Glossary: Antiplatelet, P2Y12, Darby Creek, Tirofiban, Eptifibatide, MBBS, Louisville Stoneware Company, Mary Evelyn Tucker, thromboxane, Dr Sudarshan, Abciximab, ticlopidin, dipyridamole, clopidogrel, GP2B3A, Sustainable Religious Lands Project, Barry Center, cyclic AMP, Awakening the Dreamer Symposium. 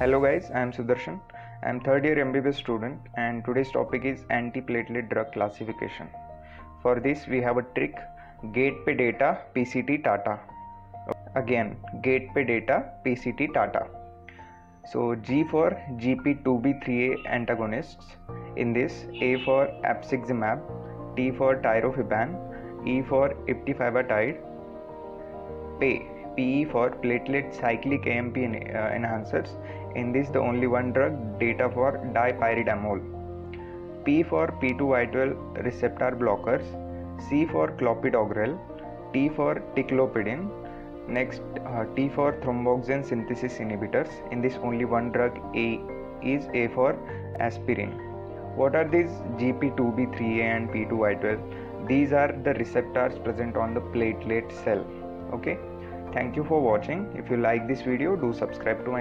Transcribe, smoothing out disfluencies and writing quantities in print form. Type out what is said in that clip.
Hello guys, I am Sudarshan. I am 3rd year MBBS student and today's topic is antiplatelet drug classification. For this we have a trick, gateway data PCT Tata. Again, gateway data PCT Tata. So G for GP2B3A antagonists. In this, A for Abciximab, T for Tirofiban, E for Eptifibatide, PE for platelet cyclic AMP enhancers. In this, the only one drug, data for dipyridamole. P for P2Y12 receptor blockers, C for clopidogrel, T for ticlopidin, next T for thromboxane synthesis inhibitors. In this, only one drug, A is A for aspirin. What are these GP2B3A and P2Y12? These are the receptors present on the platelet cell. Okay, thank you for watching. If you like this video, do subscribe to my